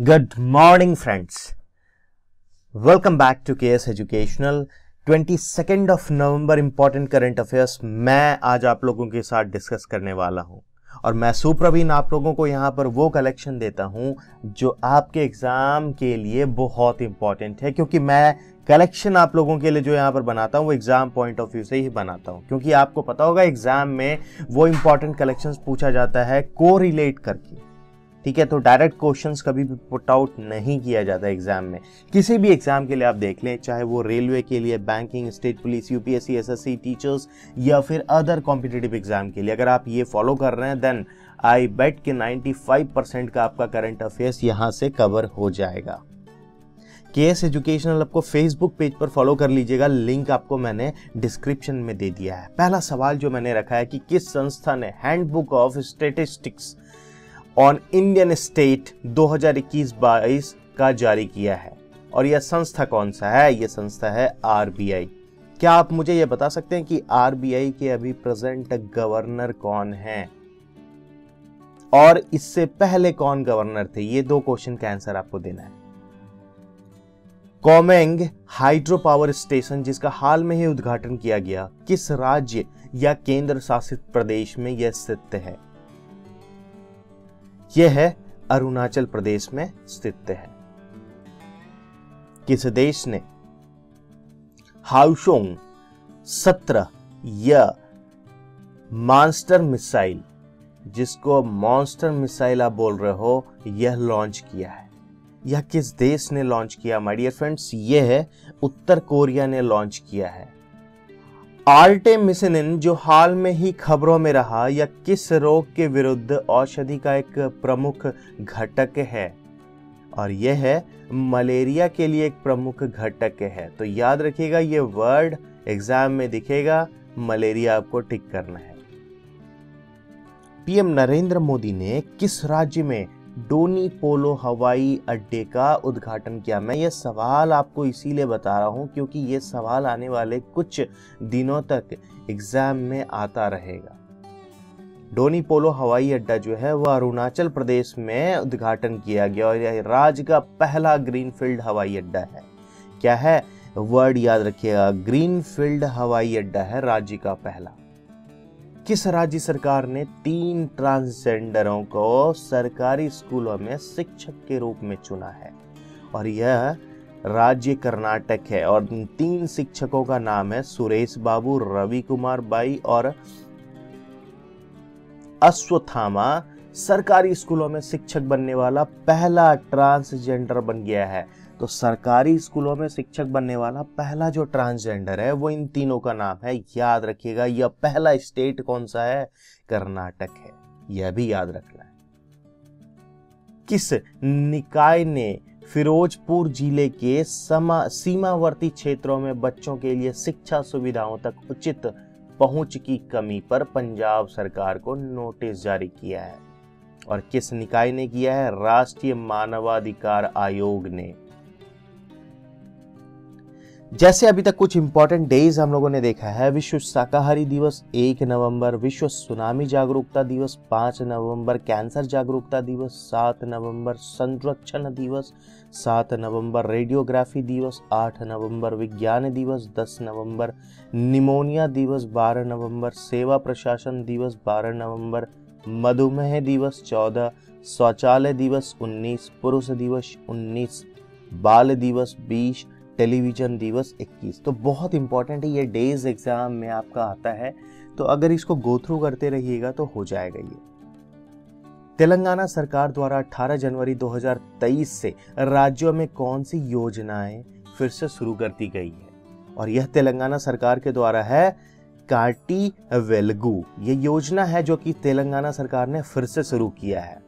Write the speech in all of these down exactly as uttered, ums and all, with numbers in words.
Good morning friends, welcome back to K S Educational। बाईस of November important current affairs मैं आज आप लोगों के साथ डिस्कस करने वाला हूं और मैं सुप्रवीण आप लोगों को यहां पर वो कलेक्शन देता हूं जो आपके एग्ज़ाम के लिए बहुत इंपॉर्टेंट है, क्योंकि मैं कलेक्शन आप लोगों के लिए जो यहाँ पर बनाता हूँ वो एग्ज़ाम पॉइंट ऑफ व्यू से ही बनाता हूँ, क्योंकि आपको पता होगा एग्ज़ाम में वो इम्पॉर्टेंट कलेक्शंस पूछा जाता है कोरिलेट करके, ठीक है। तो डायरेक्ट क्वेश्चंस कभी भी पुट आउट नहीं किया जाता एग्जाम में, किसी भी एग्जाम के लिए आप देख लें, चाहे वो रेलवे के लिए, banking, state police, UPSC, SSC, teachers या फिर अदर कॉम्पिटिटिव एग्जाम के लिए। अगर आप ये फॉलो कर रहे हैं देन आई बेट के पचानवे परसेंट का आपका करंट अफेयर्स यहाँ से कवर हो जाएगा। केएस एजुकेशनल आपको फेसबुक पेज पर फॉलो कर लीजिएगा, लिंक आपको मैंने डिस्क्रिप्शन में दे दिया है। पहला सवाल जो मैंने रखा है कि किस संस्था ने handbook of statistics on Indian state दो हज़ार इक्कीस बाईस का जारी किया है, और यह संस्था कौन सा है? यह संस्था है आरबीआई। क्या आप मुझे यह बता सकते हैं कि आरबीआई के अभी प्रेजेंट गवर्नर कौन हैं और इससे पहले कौन गवर्नर थे? ये दो क्वेश्चन का आंसर आपको देना है। कोमेंग हाइड्रो पावर स्टेशन जिसका हाल में ही उद्घाटन किया गया, किस राज्य या केंद्र शासित प्रदेश में यह स्थित है? यह है अरुणाचल प्रदेश में स्थित है। किस देश ने हाउशोंग सत्रह या मॉन्स्टर मिसाइल, जिसको मॉन्स्टर मिसाइल आप बोल रहे हो, यह लॉन्च किया है? यह किस देश ने लॉन्च किया माय डियर फ्रेंड्स? यह है उत्तर कोरिया ने लॉन्च किया है। आर्टेमिसिनिन जो हाल में ही खबरों में रहा, या किस रोग के विरुद्ध औषधि का एक प्रमुख घटक है? और यह है मलेरिया के लिए एक प्रमुख घटक है। तो याद रखिएगा ये वर्ड एग्जाम में दिखेगा, मलेरिया आपको टिक करना है। पीएम नरेंद्र मोदी ने किस राज्य में डोनी पोलो हवाई अड्डे का उद्घाटन किया? मैं ये सवाल आपको इसीलिए बता रहा हूँ क्योंकि ये सवाल आने वाले कुछ दिनों तक एग्जाम में आता रहेगा। डोनी पोलो हवाई अड्डा जो है वह अरुणाचल प्रदेश में उद्घाटन किया गया और यह राज्य का पहला ग्रीनफील्ड हवाई अड्डा है। क्या है वर्ड? याद रखिएगा, ग्रीनफील्ड हवाई अड्डा है राज्य का पहला। किस राज्य सरकार ने तीन ट्रांसजेंडरों को सरकारी स्कूलों में शिक्षक के रूप में चुना है? और यह राज्य कर्नाटक है, और तीन शिक्षकों का नाम है सुरेश बाबू, रवि कुमार बाई और अश्वत्थामा। सरकारी स्कूलों में शिक्षक बनने वाला पहला ट्रांसजेंडर बन गया है। तो सरकारी स्कूलों में शिक्षक बनने वाला पहला जो ट्रांसजेंडर है वो इन तीनों का नाम है, याद रखिएगा। यह पहला स्टेट कौन सा है? कर्नाटक है, यह भी याद रखना है। किस निकाय ने फिरोजपुर जिले के समा सीमावर्ती क्षेत्रों में बच्चों के लिए शिक्षा सुविधाओं तक उचित पहुंच की कमी पर पंजाब सरकार को नोटिस जारी किया है? और किस निकाय ने किया है? राष्ट्रीय मानवाधिकार आयोग ने। जैसे अभी तक कुछ इंपॉर्टेंट डेज हम लोगों ने देखा है, विश्व शाकाहारी दिवस एक नवंबर, विश्व सुनामी जागरूकता दिवस पाँच नवंबर, कैंसर जागरूकता दिवस सात नवंबर, संरक्षण दिवस सात नवंबर, रेडियोग्राफी दिवस आठ नवंबर, विज्ञान दिवस दस नवंबर, निमोनिया दिवस बारह नवंबर, सेवा प्रशासन दिवस बारह नवंबर, मधुमेह दिवस चौदह, शौचालय दिवस उन्नीस, पुरुष दिवस उन्नीस, बाल दिवस बीस, टेलीविजन दिवस इक्कीस। तो बहुत इंपॉर्टेंट है ये डेज एग्जाम में आपका आता है, तो अगर इसको गो थ्रू करते रहिएगा तो हो जाएगा ये। तेलंगाना सरकार द्वारा अठारह जनवरी दो हज़ार तेईस से राज्यों में कौन सी योजनाएं फिर से शुरू कर दी गई है? और यह तेलंगाना सरकार के द्वारा है काटी वेलुगु। ये योजना है जो कि तेलंगाना सरकार ने फिर से शुरू किया है।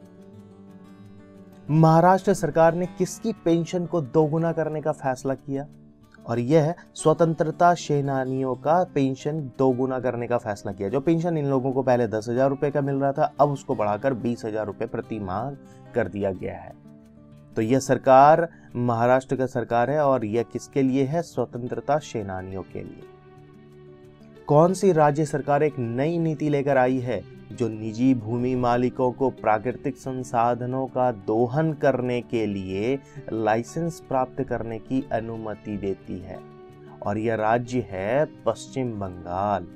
महाराष्ट्र सरकार ने किसकी पेंशन को दोगुना करने का फैसला किया? और यह स्वतंत्रता सेनानियों का पेंशन दोगुना करने का फैसला किया। जो पेंशन इन लोगों को पहले दस हजार रुपये का मिल रहा था, अब उसको बढ़ाकर बीस हजार रुपये प्रति माह कर दिया गया है। तो यह सरकार महाराष्ट्र का सरकार है, और यह किसके लिए है? स्वतंत्रता सेनानियों के लिए। कौन सी राज्य सरकार एक नई नीति लेकर आई है जो निजी भूमि मालिकों को प्राकृतिक संसाधनों का दोहन करने के लिए लाइसेंस प्राप्त करने की अनुमति देती है, और यह राज्य है पश्चिम बंगाल।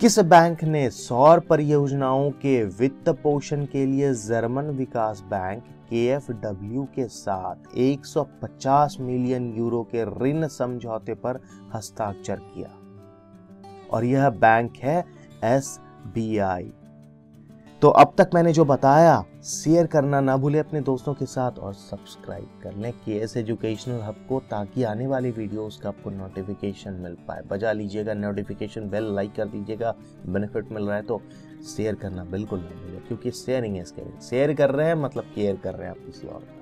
किस बैंक ने सौर परियोजनाओं के वित्त पोषण के लिए जर्मन विकास बैंक के एफ डब्ल्यू के साथ एक सौ पचास मिलियन यूरो के ऋण समझौते पर हस्ताक्षर किया? और यह बैंक है एस बी आई। तो अब तक मैंने जो बताया, शेयर करना ना भूले अपने दोस्तों के साथ, और सब्सक्राइब कर लें के एस एजुकेशनल हब को, ताकि आने वाले वीडियोस का आपको नोटिफिकेशन मिल पाए। बजा लीजिएगा नोटिफिकेशन बेल, लाइक कर दीजिएगा। बेनिफिट मिल रहा है तो शेयर करना बिल्कुल ना भूलिए, क्योंकि शेयरिंग है इसके लिए। शेयर कर रहे हैं मतलब केयर कर रहे हैं आप किसी और।